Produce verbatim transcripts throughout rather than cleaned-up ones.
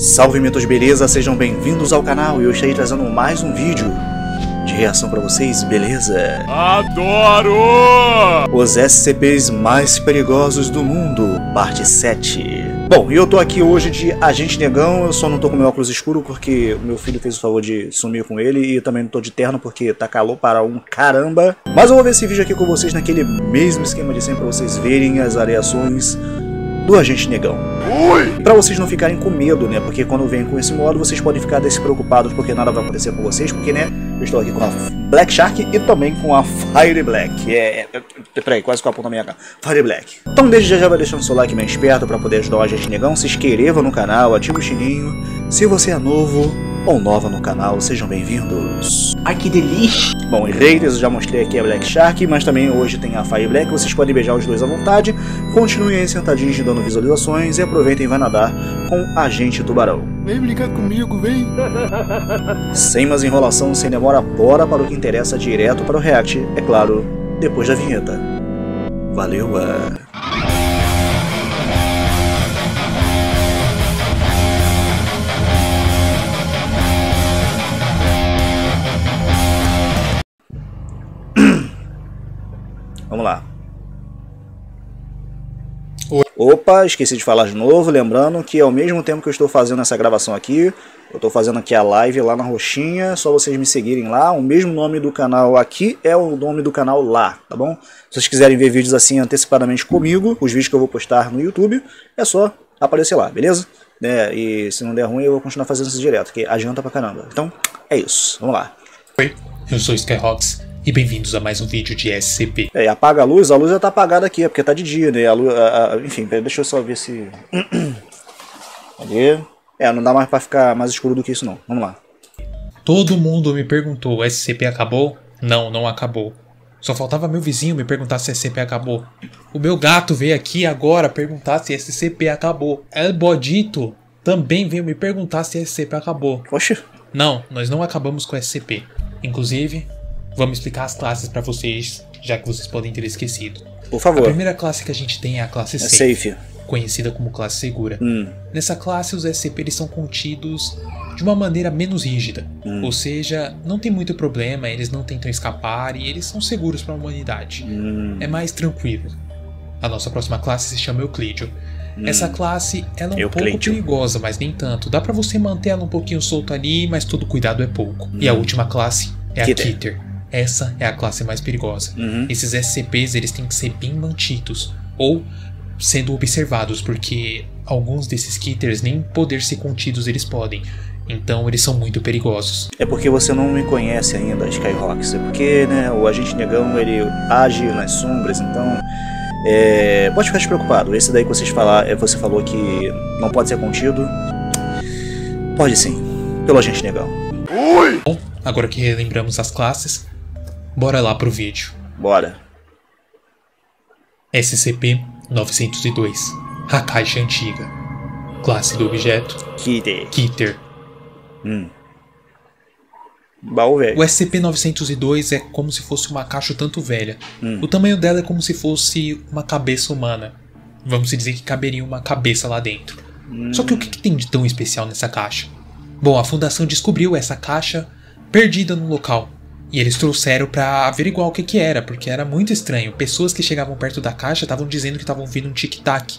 Salve mitos, beleza? Sejam bem-vindos ao canal e eu estou trazendo mais um vídeo de reação pra vocês, beleza? Adoro! Os S C Ps mais perigosos do mundo, parte sete. Bom, eu tô aqui hoje de Agente Negão, eu só não tô com meu óculos escuro porque o meu filho fez o favor de sumir com ele e também não tô de terno porque tá calor para um caramba. Mas eu vou ver esse vídeo aqui com vocês naquele mesmo esquema de sempre pra vocês verem as variações do Agente Negão. Ui! Pra vocês não ficarem com medo, né? Porque quando vem com esse modo, vocês podem ficar despreocupados porque nada vai acontecer com vocês, porque, né? Eu estou aqui com a Black Shark e também com a Fire Black. É, é, é peraí, quase que eu aponto a minha cara. Fire Black. Então desde já já vai deixando o seu like bem esperto pra poder ajudar o Agente Negão. Se inscreva no canal, ative o sininho. Se você é novo ou nova no canal, sejam bem-vindos. Ai, que delícia! Bom, e haters, eu já mostrei aqui a Black Shark, mas também hoje tem a Fire Black, vocês podem beijar os dois à vontade. Continuem aí sentadinhos dando visualizações e aproveitem e vai nadar com Agente Tubarão. Vem brincar comigo, vem! Sem mais enrolação, sem demora, bora para o que interessa direto para o react, é claro, depois da vinheta. Valeu! A... Vamos lá. Oi. Opa, esqueci de falar de novo, lembrando que ao mesmo tempo que eu estou fazendo essa gravação aqui, eu estou fazendo aqui a live lá na roxinha, só vocês me seguirem lá, o mesmo nome do canal aqui é o nome do canal lá, tá bom? Se vocês quiserem ver vídeos assim antecipadamente comigo, os vídeos que eu vou postar no YouTube, é só aparecer lá, beleza? Né? E se não der ruim eu vou continuar fazendo isso direto, que adianta pra caramba. Então, é isso, vamos lá. Oi, eu sou SkyRox. E bem-vindos a mais um vídeo de S C P. É, apaga a luz, a luz já tá apagada aqui, é porque tá de dia, né? A luz, a, a, enfim, deixa eu só ver se... Ali. É, não dá mais pra ficar mais escuro do que isso não, vamos lá. Todo mundo me perguntou, S C P acabou? Não, não acabou. Só faltava meu vizinho me perguntar se S C P acabou. O meu gato veio aqui agora perguntar se S C P acabou. El Bodito também veio me perguntar se S C P acabou. Oxe. Não, nós não acabamos com S C P. Inclusive... Vamos explicar as classes para vocês, já que vocês podem ter esquecido. Por favor. A primeira classe que a gente tem é a classe é safe, safe, conhecida como classe segura. Hum. Nessa classe, os S C P eles são contidos de uma maneira menos rígida. Hum. Ou seja, não tem muito problema, eles não tentam escapar e eles são seguros para a humanidade. Hum. É mais tranquilo. A nossa próxima classe se chama Euclídeo. Hum. Essa classe ela é um Euclídeo. pouco perigosa, mas nem tanto. Dá para você manter ela um pouquinho solta ali, mas todo cuidado é pouco. Hum. E a última classe é Kitter. a Kitter. Essa é a classe mais perigosa. Uhum. Esses S C Ps eles têm que ser bem mantidos ou sendo observados, porque alguns desses Kitters nem poder ser contidos eles podem. Então eles são muito perigosos. É porque você não me conhece ainda, SkyRox. É porque, né, o Agente Negão ele age nas sombras, então é... pode ficar despreocupado. Esse daí que vocês falar, você falou que não pode ser contido, pode sim, pelo Agente Negão. Ui! Bom, agora que relembramos as classes, bora lá pro vídeo. Bora. S C P nove zero dois. A caixa antiga. Classe do objeto. Kitter. Kitter. Hum. Baú velho. O S C P nove zero dois é como se fosse uma caixa tanto velha. Hum. O tamanho dela é como se fosse uma cabeça humana. Vamos dizer que caberia uma cabeça lá dentro. Hum. Só que o que, que tem de tão especial nessa caixa? Bom, a fundação descobriu essa caixa perdida no local. E eles trouxeram pra averiguar o que que era, porque era muito estranho. Pessoas que chegavam perto da caixa estavam dizendo que estavam ouvindo um tic-tac.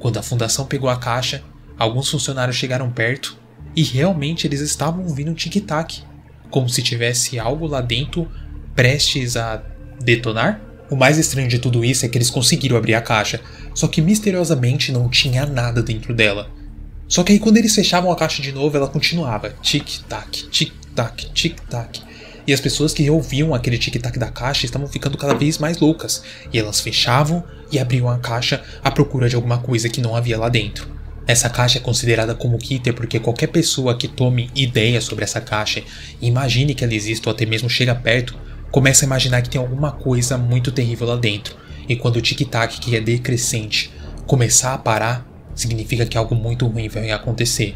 Quando a fundação pegou a caixa, alguns funcionários chegaram perto e realmente eles estavam ouvindo um tic-tac. Como se tivesse algo lá dentro prestes a detonar. O mais estranho de tudo isso é que eles conseguiram abrir a caixa, só que misteriosamente não tinha nada dentro dela. Só que aí quando eles fechavam a caixa de novo, ela continuava. Tic-tac, tic-tac, tic-tac. E as pessoas que ouviam aquele tic-tac da caixa estavam ficando cada vez mais loucas. E elas fechavam e abriam a caixa à procura de alguma coisa que não havia lá dentro. Essa caixa é considerada como Kitter porque qualquer pessoa que tome ideia sobre essa caixa, imagine que ela existe ou até mesmo chega perto, começa a imaginar que tem alguma coisa muito terrível lá dentro. E quando o tic-tac, que é decrescente, começar a parar, significa que algo muito ruim vai acontecer.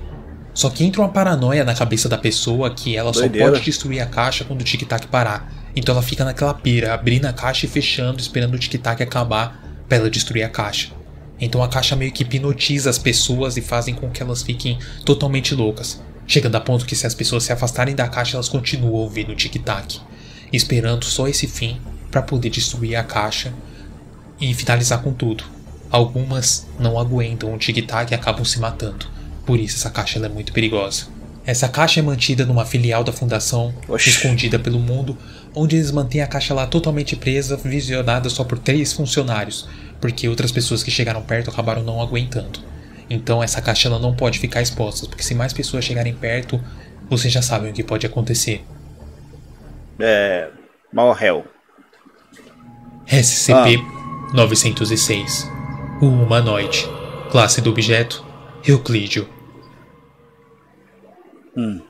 Só que entra uma paranoia na cabeça da pessoa que ela Doideira. só pode destruir a caixa quando o tic-tac parar. Então ela fica naquela pira, abrindo a caixa e fechando, esperando o tic-tac acabar pra ela destruir a caixa. Então a caixa meio que hipnotiza as pessoas e fazem com que elas fiquem totalmente loucas, chegando a ponto que se as pessoas se afastarem da caixa, elas continuam ouvindo o tic-tac, esperando só esse fim para poder destruir a caixa e finalizar com tudo. Algumas não aguentam o tic-tac e acabam se matando, por isso essa caixa ela é muito perigosa. Essa caixa é mantida numa filial da fundação, Oxi. escondida pelo mundo, onde eles mantêm a caixa lá totalmente presa, visionada só por três funcionários, porque outras pessoas que chegaram perto acabaram não aguentando. Então essa caixa ela não pode ficar exposta, porque se mais pessoas chegarem perto, vocês já sabem o que pode acontecer. É... Morreu. S C P nove zero seis. O humanoide. Classe do objeto, Euclídeo. Hum.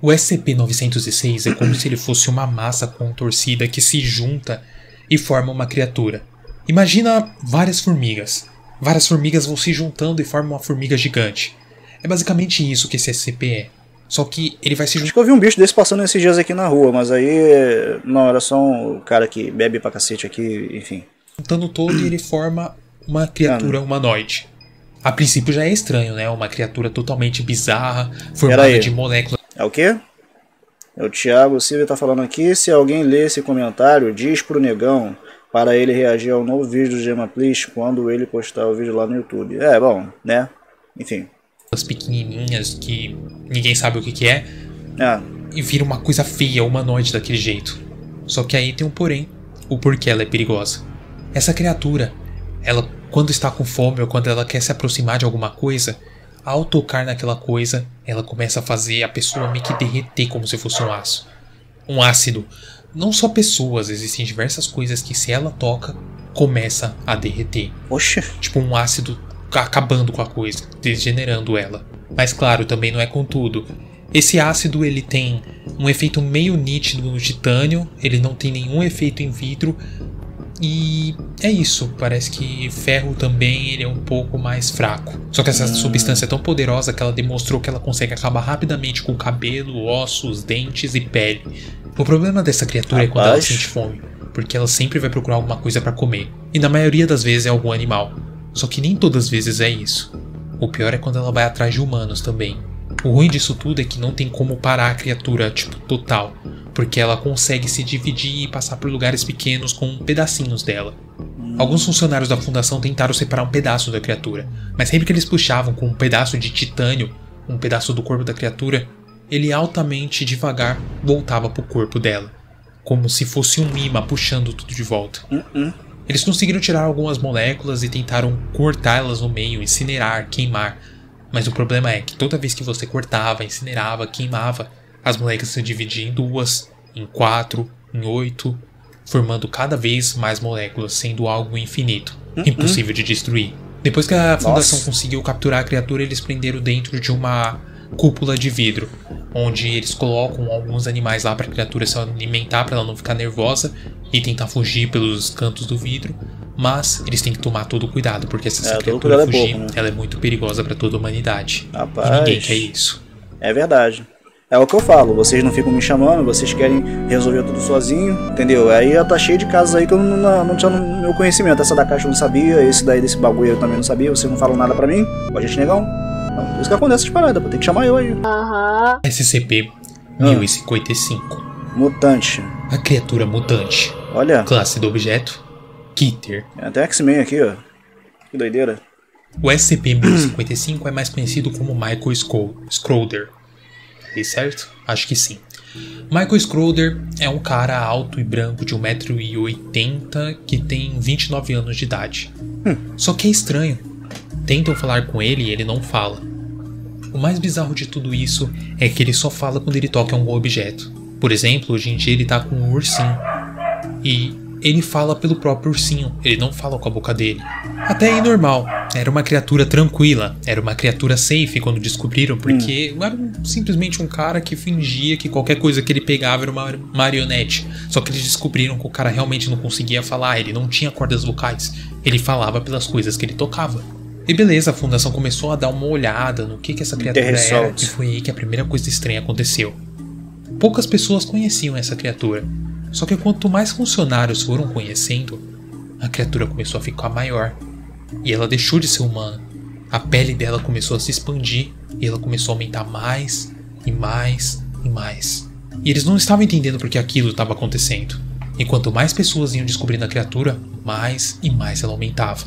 O S C P nove zero seis é como se ele fosse uma massa contorcida que se junta e forma uma criatura. Imagina várias formigas. Várias formigas vão se juntando e formam uma formiga gigante. É basicamente isso que esse S C P é. Só que ele vai se juntar... Acho que eu vi um bicho desse passando esses dias aqui na rua, mas aí... Não, era só um cara que bebe pra cacete aqui, enfim. Juntando todo e ele forma uma criatura ah, humanoide. A princípio já é estranho, né? Uma criatura totalmente bizarra, formada de moléculas... É o quê? É o Thiago Silva tá falando aqui. Se alguém lê esse comentário, diz pro Negão para ele reagir ao novo vídeo do Gemaplish quando ele postar o vídeo lá no YouTube. É, bom, né? Enfim. As pequenininhas que ninguém sabe o que que é. É. E vira uma coisa feia, humanoide daquele jeito. Só que aí tem um porém. O porquê ela é perigosa. Essa criatura, ela... Quando está com fome ou quando ela quer se aproximar de alguma coisa, ao tocar naquela coisa, ela começa a fazer a pessoa meio que derreter como se fosse um ácido. Um ácido. Não só pessoas, existem diversas coisas que se ela toca, começa a derreter. Oxe. Tipo um ácido acabando com a coisa, degenerando ela. Mas claro, também não é com tudo. Esse ácido ele tem um efeito meio nítido no titânio, ele não tem nenhum efeito em vidro. E é isso, parece que ferro também ele é um pouco mais fraco. Só que essa hum. substância é tão poderosa que ela demonstrou que ela consegue acabar rapidamente com cabelo, ossos, dentes e pele. O problema dessa criatura Abaixo. é quando ela sente fome, porque ela sempre vai procurar alguma coisa pra comer. E na maioria das vezes é algum animal, só que nem todas as vezes é isso. O pior é quando ela vai atrás de humanos também. O ruim disso tudo é que não tem como parar a criatura, tipo, total, porque ela consegue se dividir e passar por lugares pequenos com pedacinhos dela. Alguns funcionários da fundação tentaram separar um pedaço da criatura, mas sempre que eles puxavam com um pedaço de titânio, um pedaço do corpo da criatura, ele altamente devagar voltava pro corpo dela, como se fosse um imã puxando tudo de volta. Eles conseguiram tirar algumas moléculas e tentaram cortá-las no meio, incinerar, queimar. Mas o problema é que toda vez que você cortava, incinerava, queimava, as moléculas se dividiam em duas, em quatro, em oito, formando cada vez mais moléculas, sendo algo infinito, uh-uh. impossível de destruir. Depois que a fundação Nossa. conseguiu capturar a criatura, eles prenderam dentro de uma cúpula de vidro, onde eles colocam alguns animais lá para a criatura se alimentar, para ela não ficar nervosa e tentar fugir pelos cantos do vidro. Mas eles têm que tomar todo cuidado, porque se essa é, criatura fugir, é pouco, né? ela é muito perigosa para toda a humanidade. Rapaz, e ninguém quer isso. É verdade. É o que eu falo, vocês não ficam me chamando, vocês querem resolver tudo sozinho, entendeu? Aí já tá cheio de casos aí que eu não, não, não tinha no meu conhecimento. Essa da caixa eu não sabia, esse daí desse bagulho eu também não sabia, vocês não falam nada pra mim? Pode a gente negar um? Não, por isso que acontece essas paradas, vou ter que chamar eu aí. Uhum. S C P mil e cinquenta e cinco. Mutante. A criatura mutante. Olha. Classe do objeto. Kitter. É até X-Men aqui, ó. Que doideira. O S C P mil e cinquenta e cinco é mais conhecido como Michael Schroeder. Falei certo? Acho que sim. Michael Schroeder é um cara alto e branco de um metro e oitenta que tem vinte e nove anos de idade. Hum. Só que é estranho. Tentam falar com ele e ele não fala. O mais bizarro de tudo isso é que ele só fala quando ele toca um objeto. Por exemplo, hoje em dia ele tá com um ursinho. E... ele fala pelo próprio ursinho, ele não fala com a boca dele. Até aí normal, era uma criatura tranquila, era uma criatura safe quando descobriram, porque hum. era um, simplesmente um cara que fingia que qualquer coisa que ele pegava era uma marionete. Só que eles descobriram que o cara realmente não conseguia falar, ele não tinha cordas vocais, ele falava pelas coisas que ele tocava. E beleza, a fundação começou a dar uma olhada no que, que essa criatura era, e foi aí que a primeira coisa estranha aconteceu. Poucas pessoas conheciam essa criatura. Só que quanto mais funcionários foram conhecendo, a criatura começou a ficar maior. e ela deixou de ser humana. A pele dela começou a se expandir e ela começou a aumentar mais e mais e mais. E eles não estavam entendendo por que aquilo estava acontecendo. E quanto mais pessoas iam descobrindo a criatura, mais e mais ela aumentava.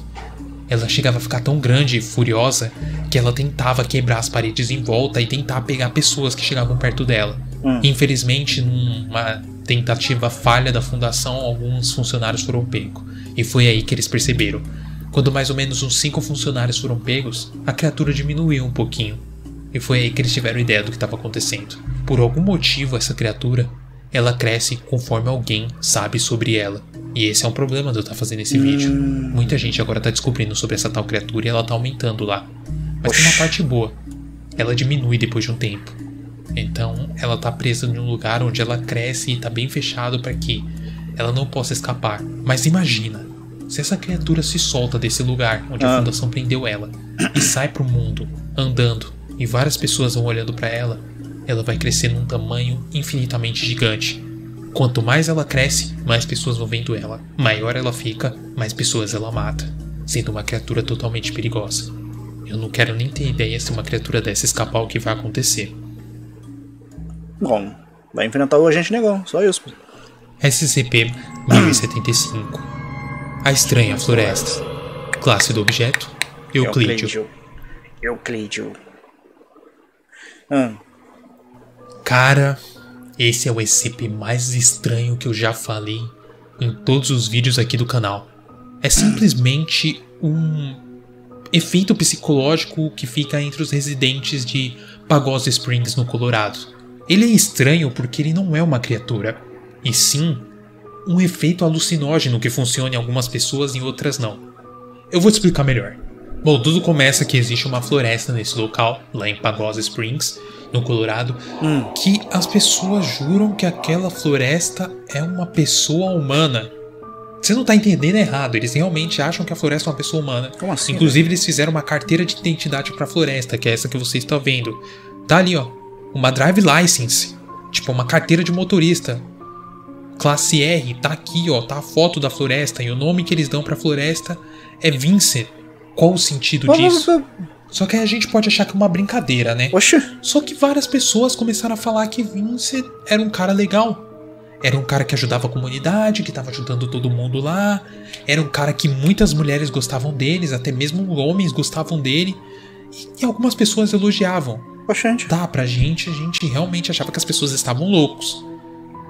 Ela chegava a ficar tão grande e furiosa que ela tentava quebrar as paredes em volta e tentar pegar pessoas que chegavam perto dela. Hum. Infelizmente, numa tentativa falha da fundação, alguns funcionários foram pegos. E foi aí que eles perceberam. Quando mais ou menos uns cinco funcionários foram pegos, a criatura diminuiu um pouquinho. E foi aí que eles tiveram ideia do que estava acontecendo. Por algum motivo, essa criatura, ela cresce conforme alguém sabe sobre ela. E esse é um problema de eu estar fazendo esse hum. vídeo. Muita gente agora está descobrindo sobre essa tal criatura e ela está aumentando lá. Mas Oxi. tem uma parte boa. Ela diminui depois de um tempo. Então, ela está presa em um lugar onde ela cresce e está bem fechado para que ela não possa escapar. Mas imagina, se essa criatura se solta desse lugar onde ah. a fundação prendeu ela e sai pro mundo, andando, e várias pessoas vão olhando para ela, ela vai crescer num tamanho infinitamente gigante. Quanto mais ela cresce, mais pessoas vão vendo ela. Maior ela fica, mais pessoas ela mata, sendo uma criatura totalmente perigosa. Eu não quero nem ter ideia se uma criatura dessa escapar, o que vai acontecer. Bom, vai enfrentar o Agente Negão, só isso. S C P mil e setenta e cinco. A Estranha Floresta. Classe do objeto: Euclídeo. Euclídeo. Hum. Cara, esse é o S C P mais estranho que eu já falei em todos os vídeos aqui do canal. É simplesmente um efeito psicológico que fica entre os residentes de Pagosa Springs, no Colorado. Ele é estranho porque ele não é uma criatura, e sim um efeito alucinógeno que funciona em algumas pessoas e em outras não. Eu vou te explicar melhor. Bom, tudo começa que existe uma floresta nesse local, lá em Pagosa Springs, no Colorado, hum. que as pessoas juram que aquela floresta é uma pessoa humana. Você não tá entendendo errado, eles realmente acham que a floresta é uma pessoa humana. Como assim? Inclusive, eles fizeram uma carteira de identidade pra floresta, que é essa que você está vendo. Tá ali, ó, uma drive license, tipo uma carteira de motorista. Classe R, tá aqui, ó, tá a foto da floresta, e o nome que eles dão pra floresta é Vincent. Qual o sentido mas, disso? Mas, mas... Só que a gente pode achar que é uma brincadeira, né? Oxi. Só que várias pessoas começaram a falar que Vincent era um cara legal. Era um cara que ajudava a comunidade, que tava ajudando todo mundo lá. Era um cara que muitas mulheres gostavam deles, até mesmo homens gostavam dele. E, e algumas pessoas elogiavam. Oxente. Tá, pra gente, a gente realmente achava que as pessoas estavam loucos.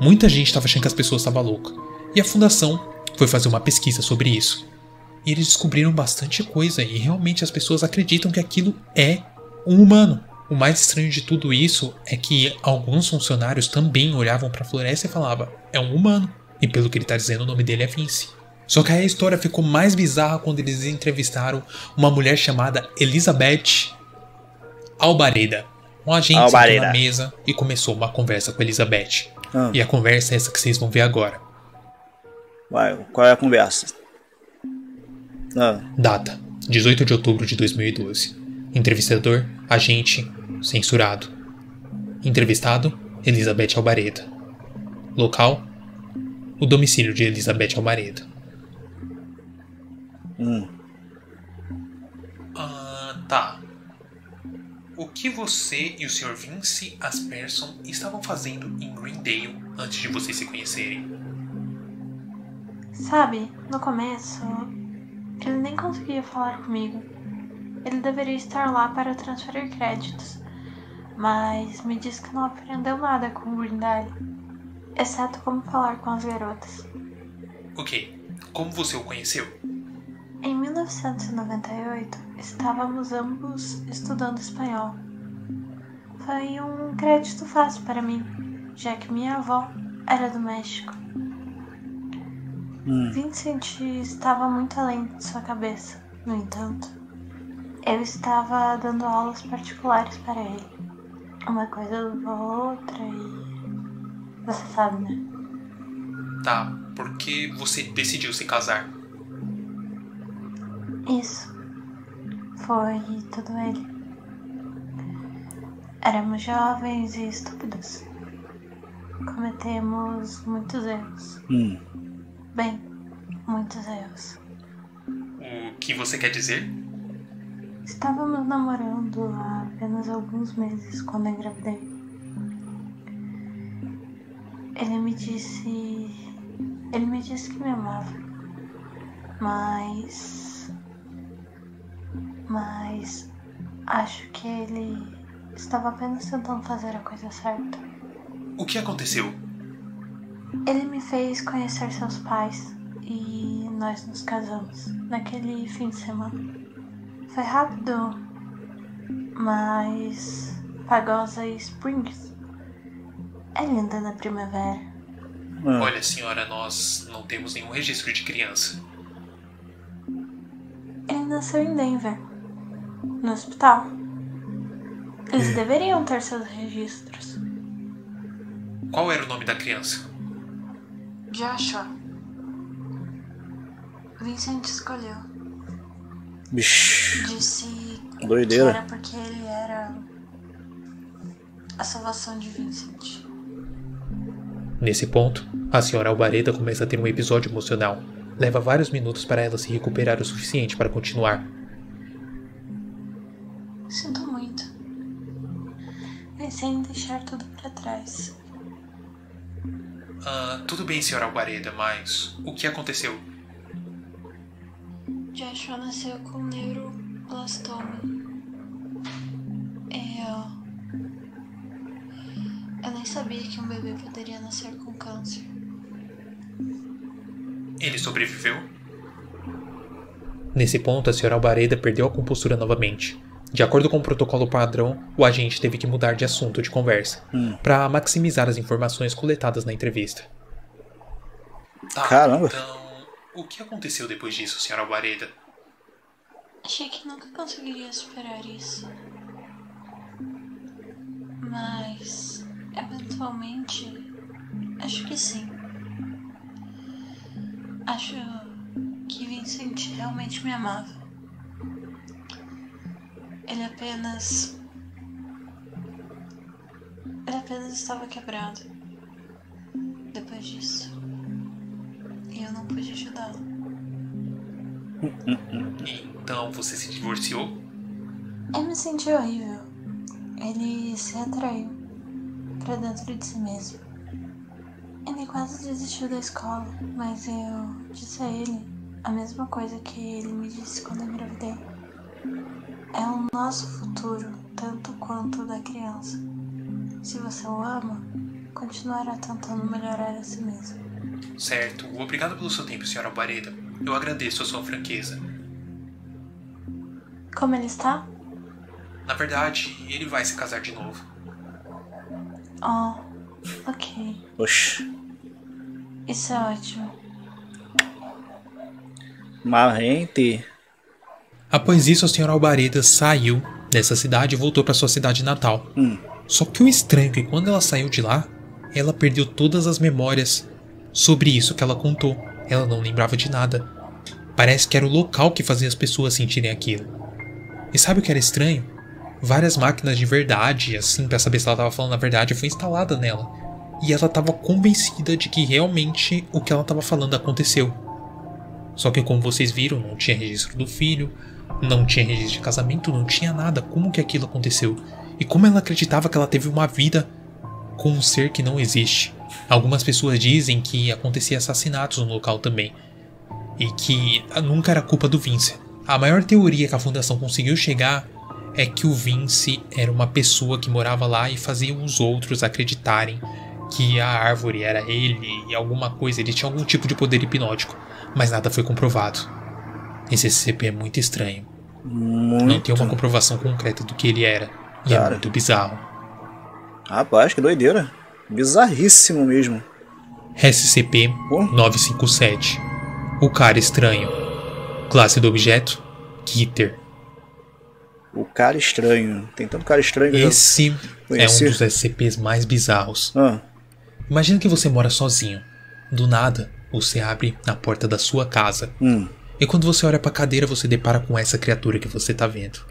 Muita gente estava achando que as pessoas estavam loucas. E a fundação foi fazer uma pesquisa sobre isso. E eles descobriram bastante coisa. E realmente as pessoas acreditam que aquilo é um humano. O mais estranho de tudo isso é que alguns funcionários também olhavam para a floresta e falavam: é um humano. E pelo que ele está dizendo, o nome dele é Vince. Só que aí a história ficou mais bizarra quando eles entrevistaram uma mulher chamada Elizabeth Albareda. Um agente sentou na mesa e começou uma conversa com Elizabeth. Hum. E a conversa é essa que vocês vão ver agora. Vai, qual é a conversa? Hum. Data: dezoito de outubro de dois mil e doze. Entrevistador: agente censurado. Entrevistado: Elizabeth Albareda. Local: o domicílio de Elizabeth Albareda. Hum. Ah, tá. O que você e o senhor Vincent Asperson estavam fazendo em Greendale antes de vocês se conhecerem? Sabe, no começo, ele nem conseguia falar comigo. Ele deveria estar lá para transferir créditos, mas me disse que não aprendeu nada com Greendale, exceto como falar com as garotas. Ok, como você o conheceu? Em mil novecentos e noventa e oito, estávamos ambos estudando espanhol. Foi um crédito fácil para mim, já que minha avó era do México. Hum. Vincent estava muito além de sua cabeça, no entanto. Eu estava dando aulas particulares para ele. Uma coisa levou a outra e... Você sabe, né? Tá, por que você decidiu se casar? Isso. Foi tudo ele. Éramos jovens e estúpidos. Cometemos muitos erros. Hum. Bem, muitos erros. o que você quer dizer? Estávamos namorando há apenas alguns meses quando engravidei. Ele me disse... Ele me disse que me amava. Mas... Mas... Acho que ele... estava apenas tentando fazer a coisa certa. O que aconteceu? Ele me fez conhecer seus pais e nós nos casamos naquele fim de semana. Foi rápido, mas Pagosa Springs é linda na primavera. Hum. Olha, senhora, nós não temos nenhum registro de criança. Ele nasceu em Denver, no hospital. Eles deveriam ter seus registros. Qual era o nome da criança? Joshua. Vincent escolheu. Bicho. Disse doideira. Que era porque ele era a salvação de Vincent. Nesse ponto, a senhora Albareda começa a ter um episódio emocional. Leva vários minutos para ela se recuperar o suficiente para continuar. Sinto muito. Pensei em deixar tudo para trás. Ah, tudo bem, senhora Albareda, mas o que aconteceu? Joshua nasceu com neuroblastoma. Eu... Eu nem sabia que um bebê poderia nascer com câncer. Ele sobreviveu? Nesse ponto, a senhora Albareda perdeu a compostura novamente. De acordo com o protocolo padrão, o agente teve que mudar de assunto de conversa, hum. para maximizar as informações coletadas na entrevista. Tá, caramba. Então, o que aconteceu depois disso, senhora Albareda? Achei que nunca conseguiria superar isso. Mas, eventualmente, acho que sim. Acho que Vincent realmente me amava. Ele apenas... Ele apenas estava quebrado. Depois disso. E eu não pude ajudá-lo. Então você se divorciou? Eu me senti horrível. Ele se atraiu pra dentro de si mesmo. Ele quase desistiu da escola, mas eu disse a ele a mesma coisa que ele me disse quando eu engravidei. É o nosso futuro, tanto quanto o da criança. Se você o ama, continuará tentando melhorar a si mesmo. Certo. Obrigado pelo seu tempo, senhora Albareda. Eu agradeço a sua franqueza. Como ele está? Na verdade, ele vai se casar de novo. Oh, ok. Oxi. Isso é ótimo. Marrente. Após isso, a senhora Albareda saiu dessa cidade e voltou para sua cidade natal. Hum. Só que o estranho é que quando ela saiu de lá, ela perdeu todas as memórias sobre isso que ela contou. Ela não lembrava de nada. Parece que era o local que fazia as pessoas sentirem aquilo. E sabe o que era estranho? Várias máquinas de verdade, assim, pra saber se ela tava falando a verdade, foi instalada nela. E ela tava convencida de que realmente o que ela tava falando aconteceu. Só que, como vocês viram, não tinha registro do filho, não tinha registro de casamento, não tinha nada. Como que aquilo aconteceu? E como ela acreditava que ela teve uma vida com um ser que não existe? Algumas pessoas dizem que acontecia assassinatos no local também. E que nunca era culpa do Vince. A maior teoria que a fundação conseguiu chegar é que o Vince era uma pessoa que morava lá e fazia os outros acreditarem que a árvore era ele e alguma coisa. Ele tinha algum tipo de poder hipnótico. Mas nada foi comprovado. Esse S C P é muito estranho. Muito. Não tem uma comprovação concreta do que ele era. E cara, é muito bizarro. Rapaz, que doideira. Bizarríssimo mesmo. S C P nove cinco sete. O cara estranho. Classe do objeto: Kitter. O cara estranho. Tem tanto cara estranho. Esse é um dos S C Ps mais bizarros. Ah. Imagina que você mora sozinho. Do nada, você abre na porta da sua casa. Hum. E quando você olha pra cadeira, você depara com essa criatura que você tá vendo.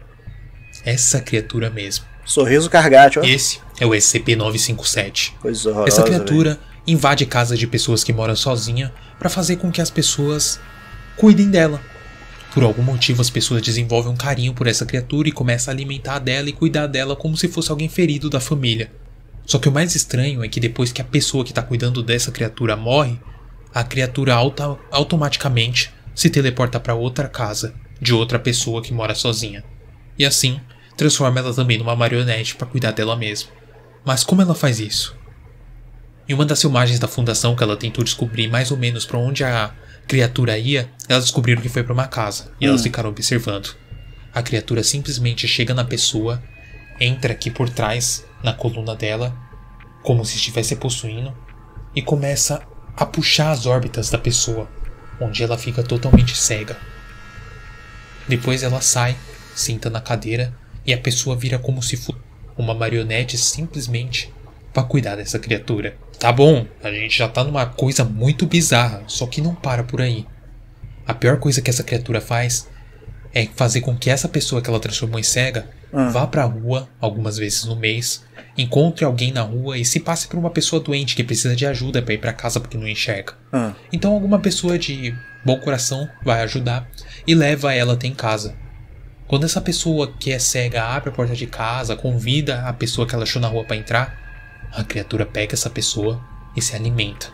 Essa criatura mesmo. Sorriso Cargate, ó. Esse é o S C P nove cinco sete. Coisa horrorosa. Essa criatura véio. invade casas de pessoas que moram sozinha pra fazer com que as pessoas cuidem dela. Por algum motivo, as pessoas desenvolvem um carinho por essa criatura e começam a alimentar dela e cuidar dela como se fosse alguém ferido da família. Só que o mais estranho é que depois que a pessoa que está cuidando dessa criatura morre, a criatura alta, automaticamente se teleporta para outra casa de outra pessoa que mora sozinha. E assim, transforma ela também numa marionete para cuidar dela mesma. Mas como ela faz isso? Em uma das filmagens da fundação que ela tentou descobrir mais ou menos para onde a criatura ia, elas descobriram que foi para uma casa e hum. elas ficaram observando. A criatura simplesmente chega na pessoa, entra aqui por trás, na coluna dela, como se estivesse possuindo, e começa a puxar as órbitas da pessoa, onde ela fica totalmente cega. Depois ela sai, senta na cadeira, e a pessoa vira como se fosse uma marionete simplesmente para cuidar dessa criatura. Tá bom, a gente já tá numa coisa muito bizarra, só que não para por aí. A pior coisa que essa criatura faz é fazer com que essa pessoa que ela transformou em cega ah. vá pra rua algumas vezes no mês, encontre alguém na rua e se passe por uma pessoa doente que precisa de ajuda pra ir pra casa porque não enxerga. Ah. Então alguma pessoa de bom coração vai ajudar e leva ela até em casa. Quando essa pessoa que é cega abre a porta de casa, convida a pessoa que ela achou na rua pra entrar, a criatura pega essa pessoa e se alimenta.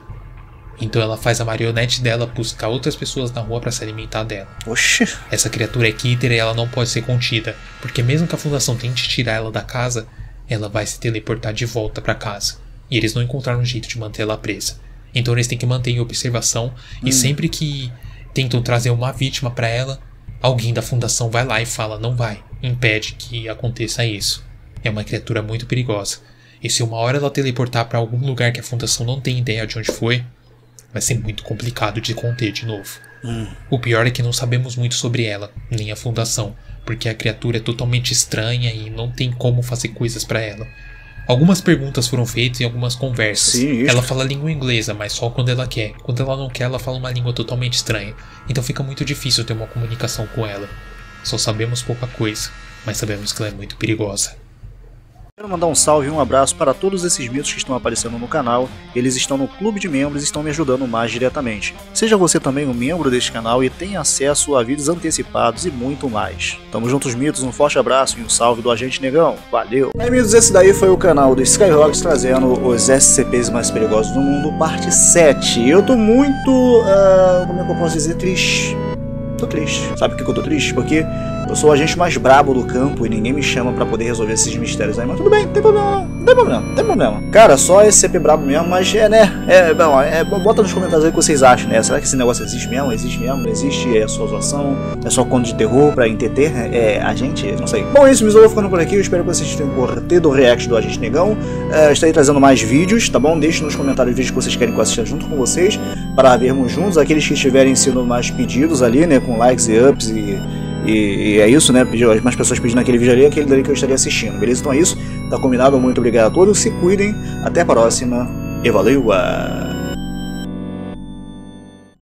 Então ela faz a marionete dela buscar outras pessoas na rua pra se alimentar dela. Oxi. Essa criatura é killer e ela não pode ser contida, porque mesmo que a fundação tente tirar ela da casa, ela vai se teleportar de volta pra casa. E eles não encontraram um jeito de manter ela presa. Então eles têm que manter em observação hum. e sempre que tentam trazer uma vítima pra ela, alguém da fundação vai lá e fala, não vai, impede que aconteça isso. É uma criatura muito perigosa. E se uma hora ela teleportar pra algum lugar que a fundação não tem ideia de onde foi, vai ser muito complicado de conter de novo. Hum. O pior é que não sabemos muito sobre ela, nem a fundação, porque a criatura é totalmente estranha e não tem como fazer coisas pra ela. Algumas perguntas foram feitas em algumas conversas. Sim, ela fala língua inglesa, mas só quando ela quer. Quando ela não quer, ela fala uma língua totalmente estranha. Então fica muito difícil ter uma comunicação com ela. Só sabemos pouca coisa, mas sabemos que ela é muito perigosa. Quero mandar um salve e um abraço para todos esses mitos que estão aparecendo no canal. Eles estão no clube de membros e estão me ajudando mais diretamente. Seja você também um membro deste canal e tenha acesso a vídeos antecipados e muito mais. Tamo juntos, mitos, um forte abraço e um salve do Agente Negão. Valeu! É, mitos, esse daí foi o canal do SkyRox trazendo os S C Ps mais perigosos do mundo, parte sete. Eu tô muito, uh, como é que eu posso dizer, triste. Tô triste. Sabe por que eu tô triste? Porque eu sou o agente mais brabo do campo e ninguém me chama pra poder resolver esses mistérios aí. Mas tudo bem, não tem problema, não tem problema, não tem problema. Cara, só S C P brabo mesmo, mas é, né? É, bom, é, bota nos comentários aí o que vocês acham, né? Será que esse negócio existe mesmo? Existe mesmo? Não existe? É só zoação? É só conto de terror pra entreter? É a gente? Não sei. Bom, é isso, eu vou ficando por aqui. Eu espero que vocês tenham curtido o react do Agente Negão. É, estarei trazendo mais vídeos, tá bom? Deixe nos comentários os vídeos que vocês querem que eu assista junto com vocês, para vermos juntos. Aqueles que estiverem sendo mais pedidos ali, né? Com likes e ups e... E, e é isso, né? Mais pessoas pedindo aquele vídeo ali, aquele dali que eu estaria assistindo, beleza? Então é isso, tá combinado, muito obrigado a todos, se cuidem, até a próxima e valeu!